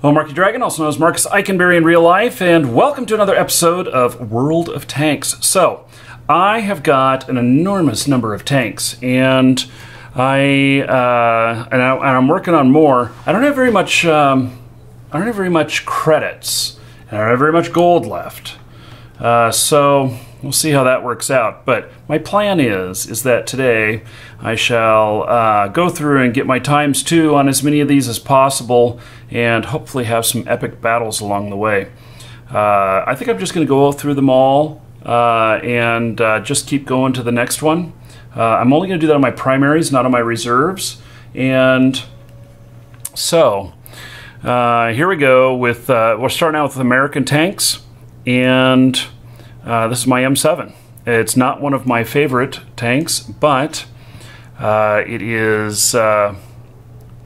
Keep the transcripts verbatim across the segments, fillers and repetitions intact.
Hello, Markee Dragon, also known as Marcus Eikenberry in real life, and welcome to another episode of World of Tanks. So, I have got an enormous number of tanks, and I uh, and, I, and I'm working on more. I don't have very much. Um, I don't have very much credits, and I don't have very much gold left. Uh, so we'll see how that works out. But my plan is is that today I shall uh, go through and get my times two on as many of these as possible, and hopefully have some epic battles along the way. Uh, I think I'm just going to go through them all uh, and uh, just keep going to the next one. Uh, I'm only going to do that on my primaries, not on my reserves. And so uh, here we go with, uh, we're starting out with American tanks. And uh, this is my M seven. It's not one of my favorite tanks, but uh, it is... Uh,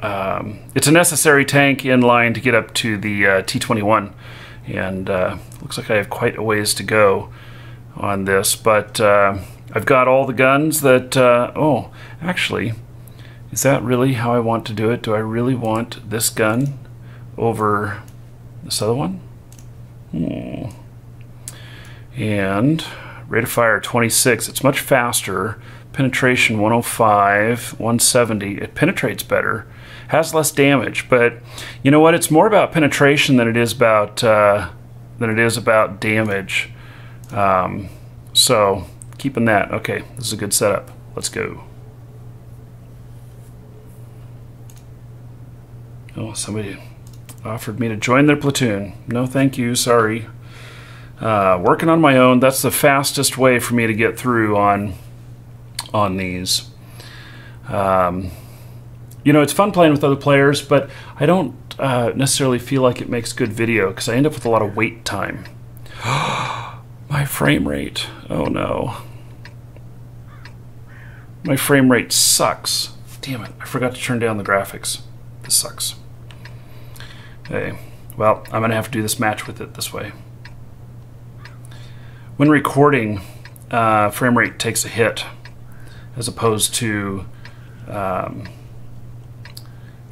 Um, it's a necessary tank in line to get up to the uh, T twenty-one, and uh, looks like I have quite a ways to go on this, but uh, I've got all the guns that, uh, oh, actually, is that really how I want to do it? Do I really want this gun over this other one? Hmm. And rate of fire twenty-six, it's much faster, penetration one oh five, one seventy, it penetrates better. Has less damage, but you know what? It's more about penetration than it is about uh, than it is about damage. Um, so keeping that. Okay, this is a good setup. Let's go. Oh, somebody offered me to join their platoon. No, thank you. Sorry. Uh, working on my own. That's the fastest way for me to get through on on these. Um, You know, it's fun playing with other players, but I don't uh, necessarily feel like it makes good video because I end up with a lot of wait time. My frame rate. Oh, no. My frame rate sucks. Damn it. I forgot to turn down the graphics. This sucks. Okay. Well, I'm going to have to do this match with it this way. When recording, uh, frame rate takes a hit as opposed to... Um,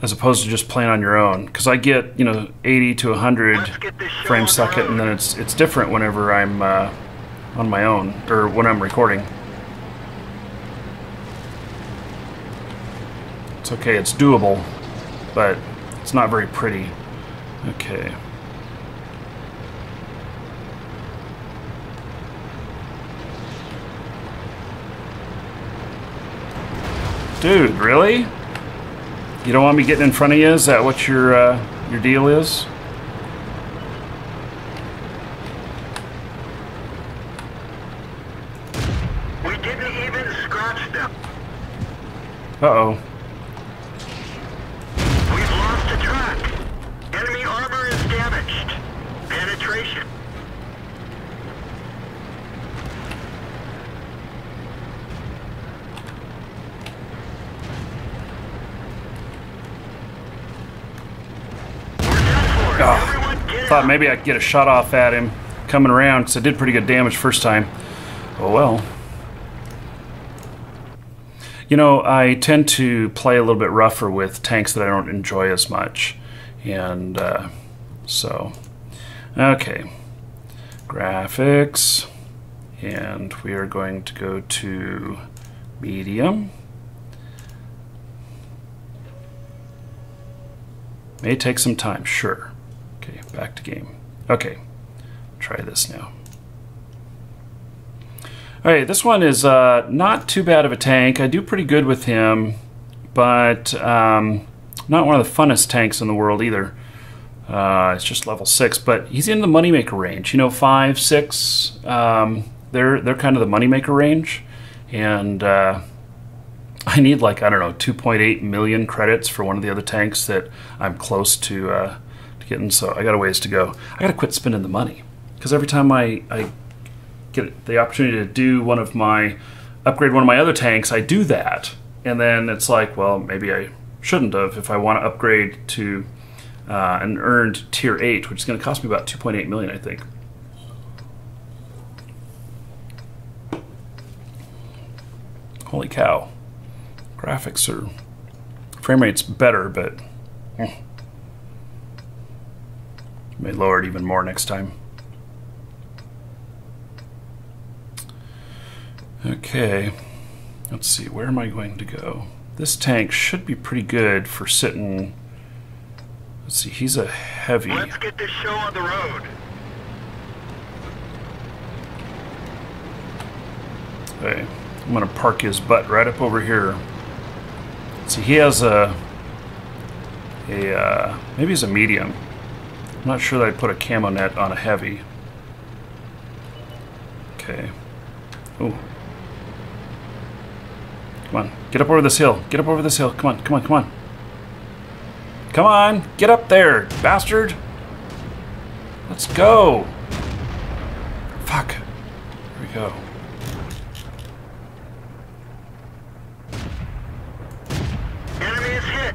as opposed to just playing on your own, because I get, you know, eighty to one hundred frames second, and then it's it's different whenever I'm uh, on my own or when I'm recording. It's okay, it's doable, but it's not very pretty. Okay. Dude, really? You don't want me getting in front of you? Is that what your uh, your deal is? We didn't even scratch them. Uh-oh. We've lost the track. Enemy armor is damaged. Penetration. Thought maybe I could get a shot off at him coming around because I did pretty good damage first time. Oh well. You know, I tend to play a little bit rougher with tanks that I don't enjoy as much. And uh, so, okay. Graphics. And we are going to go to medium. May take some time, sure. Okay, back to game. Okay, try this now. All right, this one is uh, not too bad of a tank. I do pretty good with him, but um, not one of the funnest tanks in the world either. Uh, it's just level six, but he's in the moneymaker range. You know, five, six, um, they're, they're kind of the moneymaker range. And uh, I need like, I don't know, two point eight million credits for one of the other tanks that I'm close to... Uh, Getting, so I got a ways to go. I got to quit spending the money because every time I, I get the opportunity to do one of my upgrade one of my other tanks, I do that, and then it's like, well, maybe I shouldn't have if I want to upgrade to uh, an earned tier eight, which is going to cost me about two point eight million, I think. Holy cow! Graphics are frame rates better, but. Eh. May lower it even more next time. Okay, let's see, where am I going to go? This tank should be pretty good for sitting. Let's see, he's a heavy. Let's get this show on the road. Okay, I'm gonna park his butt right up over here. Let's see, he has a, a uh, maybe he's a medium. I'm not sure that I put a camo net on a heavy. Okay. Oh. Come on, get up over this hill. Get up over this hill. Come on, come on, come on. Come on, get up there, bastard. Let's go. Fuck. Here we go. Enemy is hit.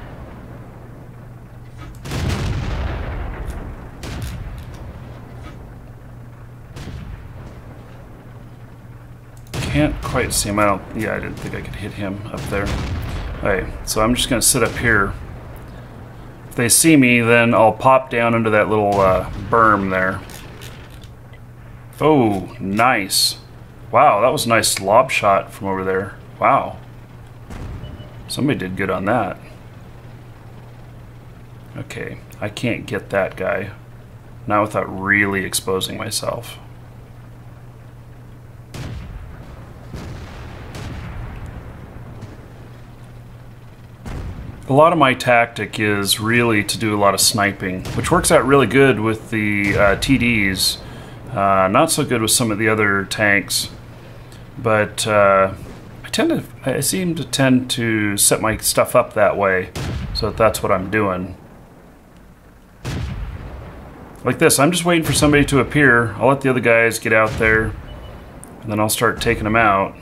Can't quite see him. I don't, yeah, I didn't think I could hit him up there. Alright, so I'm just gonna sit up here. If they see me, then I'll pop down into that little uh, berm there. Oh, nice. Wow, that was a nice lob shot from over there. Wow. Somebody did good on that. Okay, I can't get that guy. Not without really exposing myself. A lot of my tactic is really to do a lot of sniping, which works out really good with the uh, T Ds. Uh, not so good with some of the other tanks, but uh, I tend to, I seem to tend to set my stuff up that way, so that that's what I'm doing. Like this, I'm just waiting for somebody to appear. I'll let the other guys get out there, and then I'll start taking them out.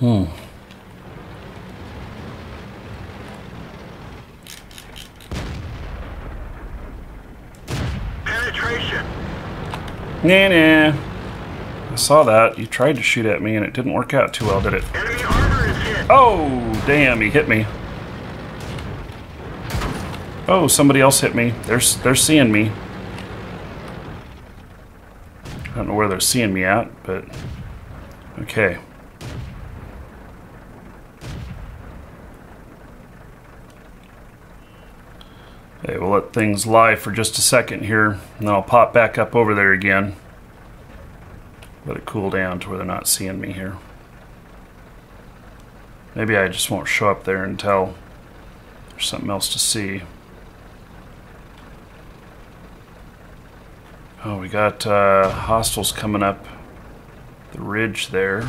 Hmm. Penetration. Nah, nah. I saw that. You tried to shoot at me and it didn't work out too well, did it? Enemy armor is hit. Oh, damn, he hit me. Oh, somebody else hit me. They're, they're seeing me. I don't know where they're seeing me at, but... Okay. Okay, we'll let things lie for just a second here, and then I'll pop back up over there again. Let it cool down to where they're not seeing me here. Maybe I just won't show up there until there's something else to see. Oh, we got uh, hostiles coming up the ridge there.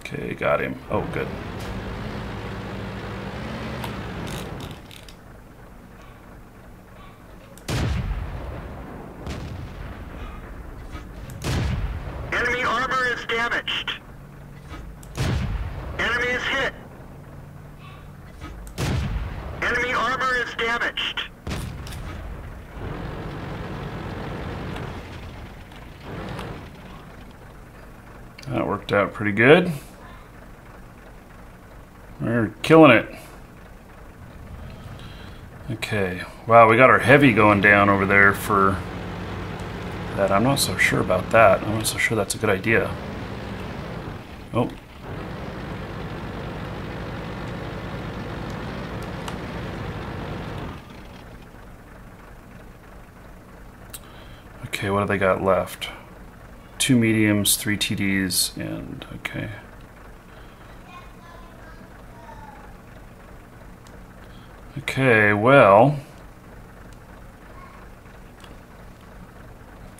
Okay, got him. Oh, good. Damaged. Enemy is hit. Enemy armor is damaged. That worked out pretty good. We're killing it. Okay. Wow, we got our heavy going down over there for that. I'm not so sure about that. I'm not so sure that's a good idea. Oh. Okay, what do they got left? Two mediums, three T Ds, and okay. Okay, well.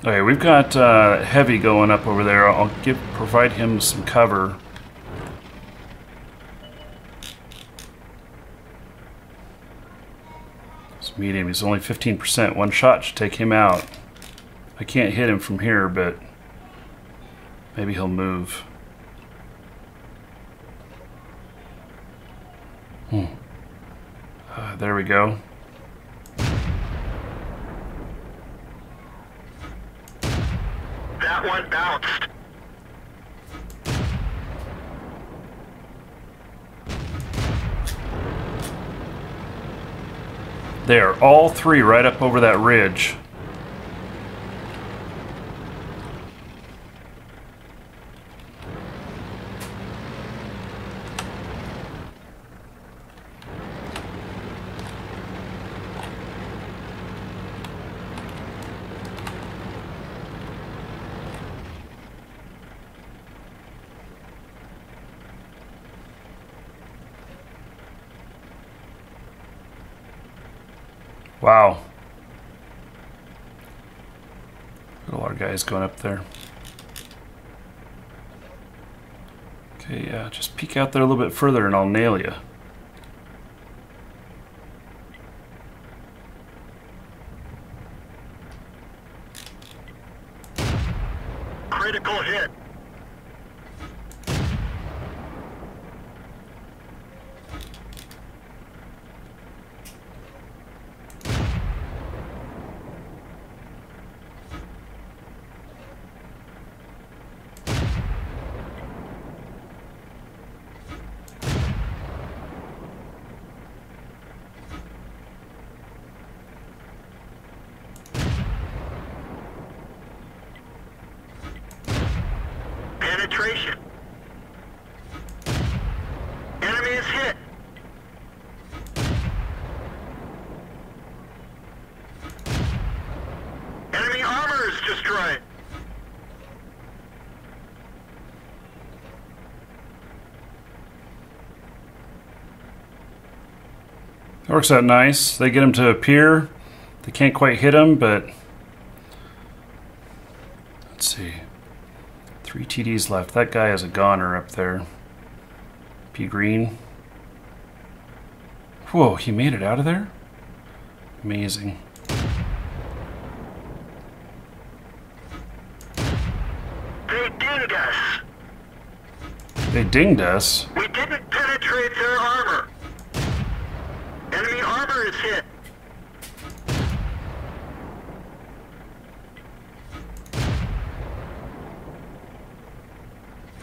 Okay, we've got uh, Heavy going up over there. I'll give, provide him some cover. It's medium. He's only fifteen percent. One shot should take him out. I can't hit him from here, but maybe he'll move. Hmm. Uh, there we go. That one bounced. They are all three right up over that ridge. Wow. Got a lot of guys going up there. Okay, yeah, uh, just peek out there a little bit further and I'll nail you. Critical hit. Penetration. Enemy is hit. Enemy armor is destroyed. That works out nice. They get them to appear. They can't quite hit them, but let's see. Three T Ds left. That guy is a goner up there. P green. Whoa, he made it out of there? Amazing. They dinged us. They dinged us? We didn't penetrate their armor. Enemy armor is hit.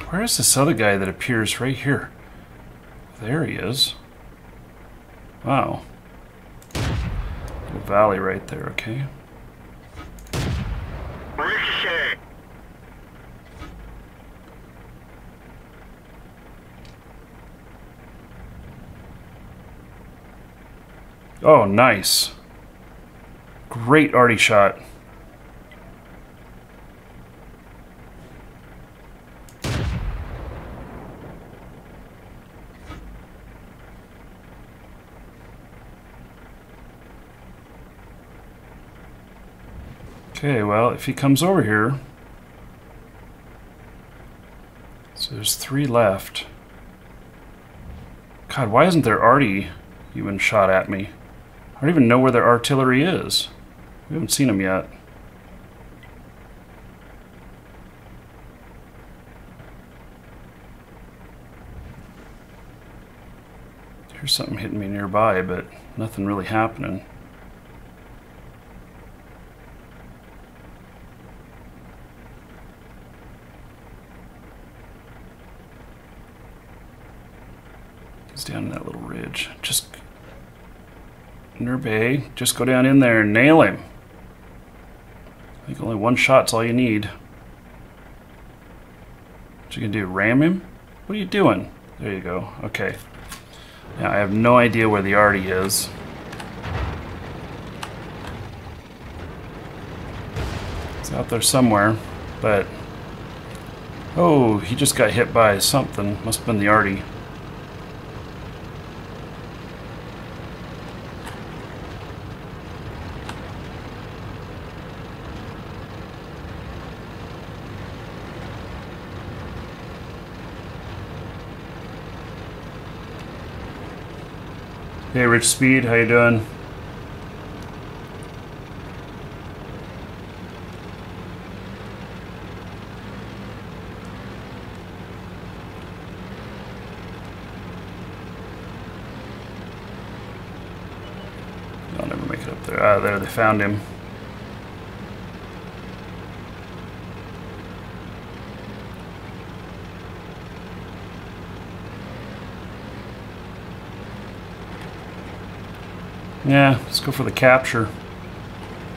Where is this other guy that appears right here? There he is. Wow. Little valley right there, okay. Ricochet. Oh, nice. Great arty shot. Okay, well, if he comes over here, so there's three left. God, why isn't there arty even shot at me? I don't even know where their artillery is. We haven't seen them yet. Here's something hitting me nearby, but nothing really happening. Down in that little ridge. Just Nerbay, just go down in there and nail him. I think only one shot's all you need. What you gonna do? Ram him? What are you doing? There you go. Okay. Now I have no idea where the arty is. It's out there somewhere, but oh, he just got hit by something. Must have been the arty. Hey Rich Speed, how you doing? I'll never make it up there. Ah, there, they found him. Yeah, let's go for the capture.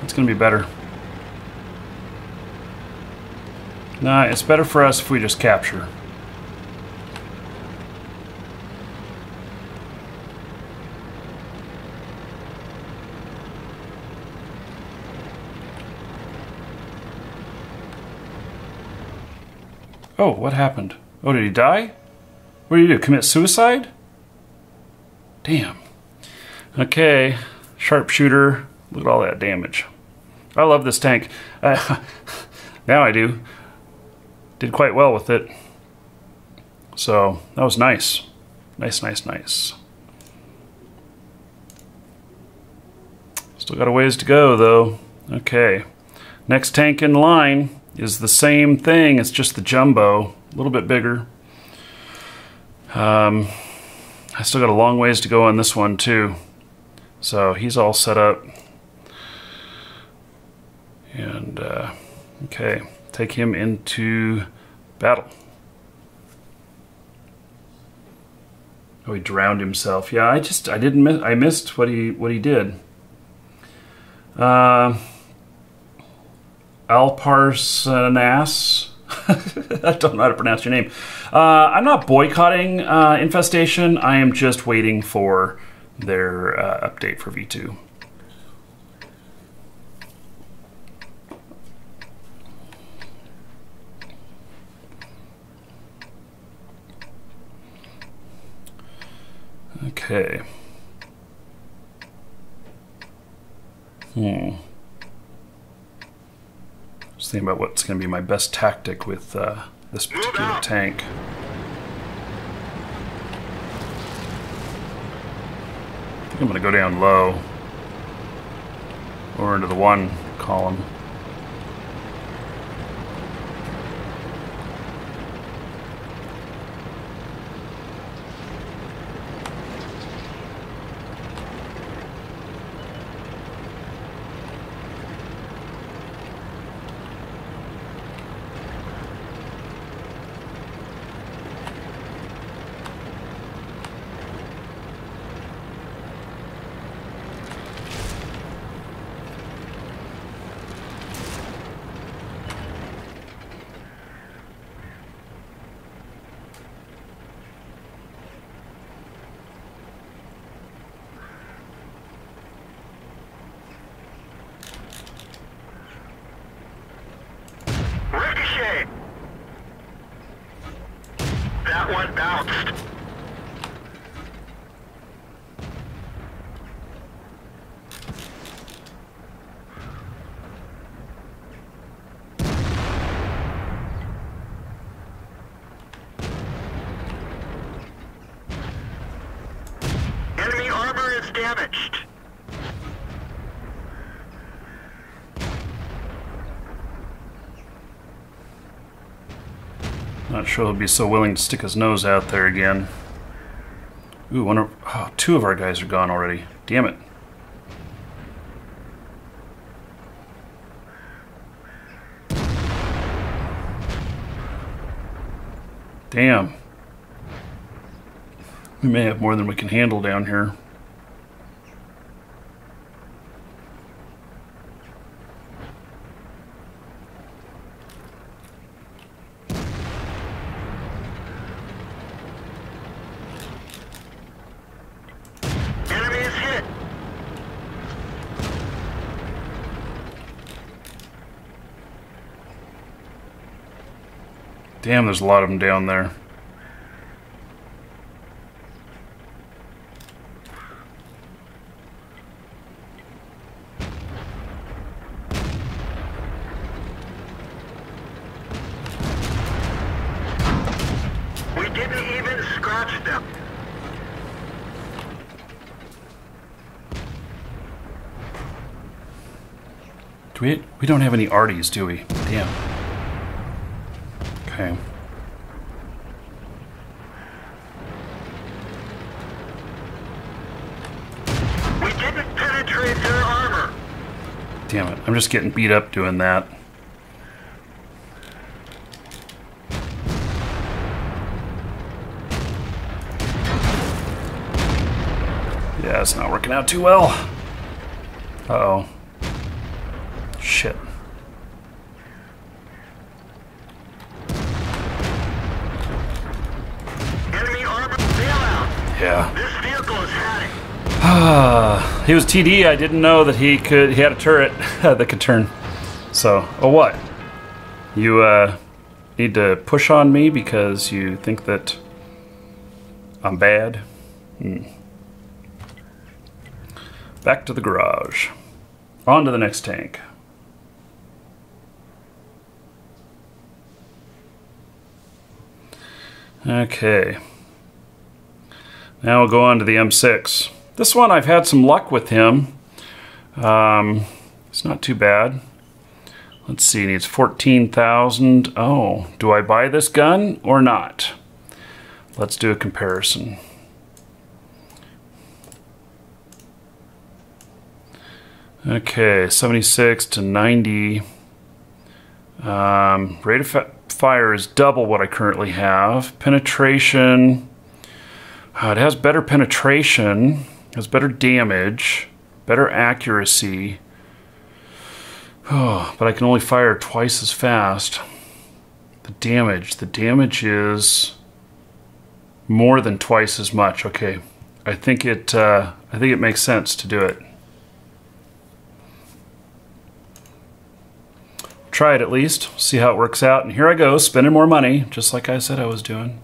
It's going to be better. Nah, it's better for us if we just capture. Oh, what happened? Oh, did he die? What did he do? Commit suicide? Damn. Okay, sharpshooter. Look at all that damage. I love this tank. Uh, now I do. Did quite well with it. So, that was nice. Nice, nice, nice. Still got a ways to go, though. Okay. Next tank in line is the same thing. It's just the jumbo. A little bit bigger. Um, I still got a long ways to go on this one, too. So, he's all set up. And, uh, okay. Take him into battle. Oh, he drowned himself. Yeah, I just I didn't miss, I missed what he what he did. Uh, Alparsanas. I don't know how to pronounce your name. Uh, I'm not boycotting uh, Infestation. I am just waiting for their uh, update for V two. Okay. Hmm. Just thinking about what's going to be my best tactic with uh, this particular tank. I think I'm going to go down low. Or into the one column. Not sure he'll be so willing to stick his nose out there again. Ooh, one of, oh, two of our guys are gone already. Damn it. Damn. We may have more than we can handle down here. Damn, there's a lot of them down there. We didn't even scratch them. Do we, we don't have any Arties, do we? Damn. Okay. We didn't penetrate their armor. Damn it, I'm just getting beat up doing that. Yeah, it's not working out too well. Uh-oh. Shit. Enemy armor bailout. Yeah. This vehicle is hacking. He was T D. I didn't know that he could. He had a turret that could turn. So, oh what? You uh, need to push on me because you think that I'm bad. Hmm. Back to the garage. On to the next tank. Okay. Now we'll go on to the M six. This one, I've had some luck with him. Um, it's not too bad. Let's see, it needs fourteen thousand. Oh, do I buy this gun or not? Let's do a comparison. Okay, seventy-six to ninety. Um, rate of fa fire is double what I currently have. Penetration. Uh, it has better penetration. Has better damage. Better accuracy. Oh, but I can only fire twice as fast. The damage. The damage is more than twice as much. Okay, I think it. Uh, I think it makes sense to do it. Try it at least, see how it works out. And here I go, spending more money, just like I said I was doing.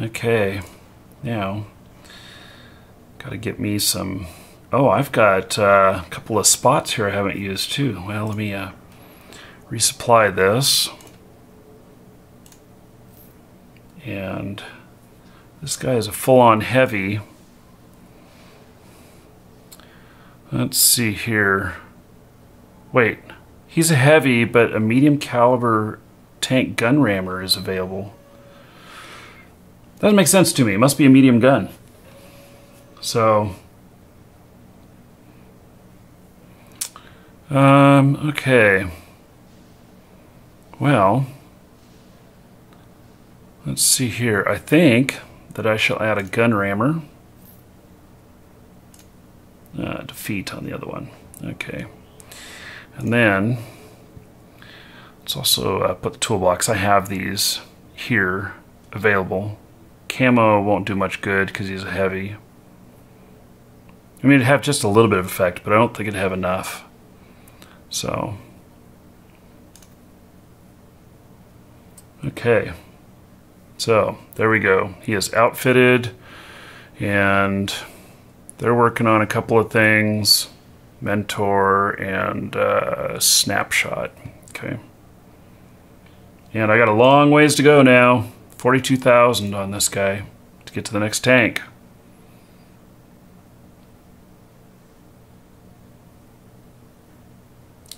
Okay, now, gotta get me some, oh, I've got uh, a couple of spots here I haven't used too. Well, let me uh, resupply this. And this guy is a full-on heavy. Let's see here, wait. He's a heavy, but a medium caliber tank gun rammer is available. Doesn't make sense to me. It must be a medium gun. So, um, okay. Well, let's see here. I think that I shall add a gun rammer. Uh, defeat on the other one. Okay. And then, let's also uh, put the toolbox. I have these here available. Camo won't do much good because he's a heavy. I mean, it'd have just a little bit of effect, but I don't think it'd have enough. So, okay. So, there we go. He is outfitted, and they're working on a couple of things. Mentor and uh, snapshot. Okay, and I got a long ways to go now. forty-two thousand on this guy to get to the next tank.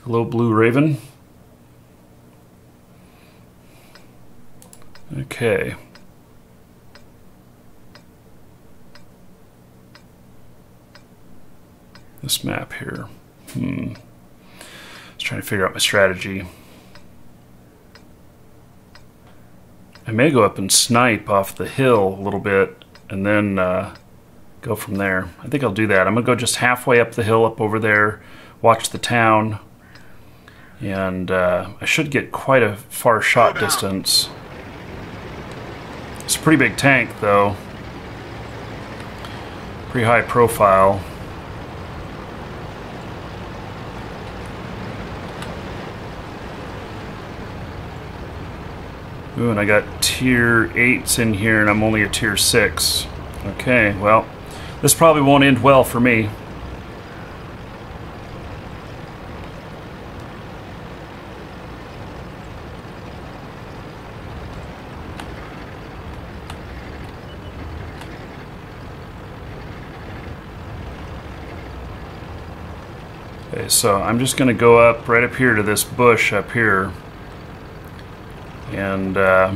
Hello, Blue Raven. Okay. This map here. Hmm. I was trying to figure out my strategy. I may go up and snipe off the hill a little bit and then uh, go from there. I think I'll do that. I'm going to go just halfway up the hill, up over there, watch the town, and uh, I should get quite a far shot distance. It's a pretty big tank, though. Pretty high profile. Ooh, and I got tier eights in here, and I'm only a tier six. Okay, well, this probably won't end well for me. Okay, so I'm just gonna go up right up here to this bush up here. And uh,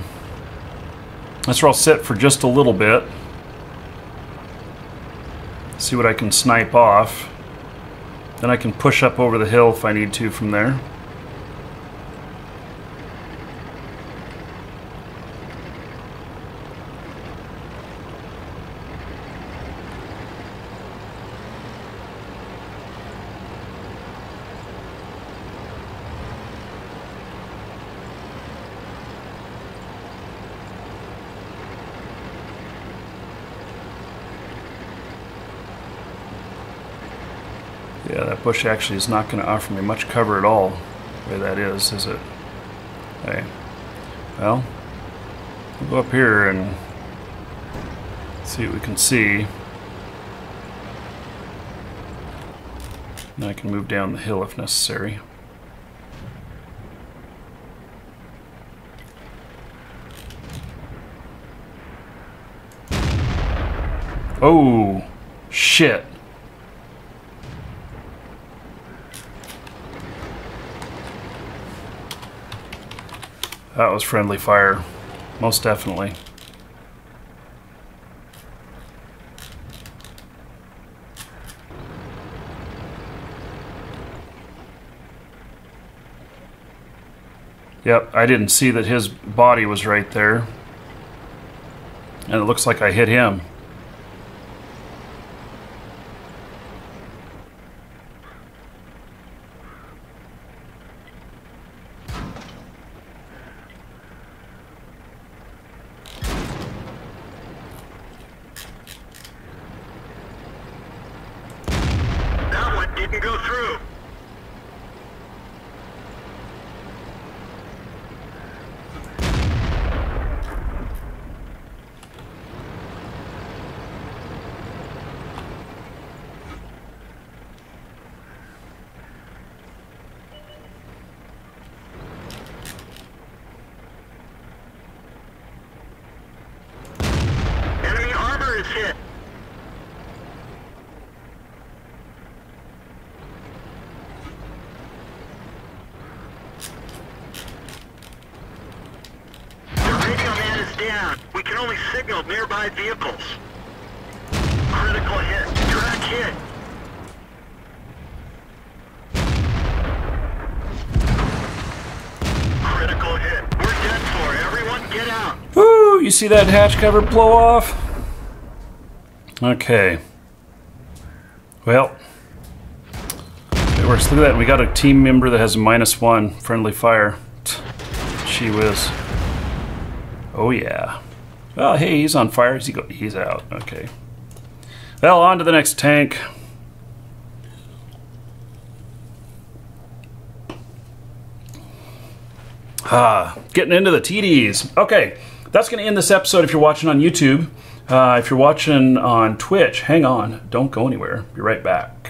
that's where I'll sit for just a little bit. See what I can snipe off. Then I can push up over the hill if I need to from there. Yeah, that bush actually is not going to offer me much cover at all. Where that is, is it? Okay. Well, we'll go up here and see what we can see. And I can move down the hill if necessary. Oh, shit. That was friendly fire, most definitely. Yep, I didn't see that his body was right there. And it looks like I hit him. See that hatch cover blow off? Okay. Well, it works. Look at that. We got a team member that has a minus one friendly fire. She whiz. Oh yeah. Well, hey, he's on fire. He's go he's out. Okay. Well, on to the next tank. Ah, getting into the T Ds. Okay. That's going to end this episode if you're watching on YouTube. Uh, if you're watching on Twitch, hang on. Don't go anywhere. Be right back.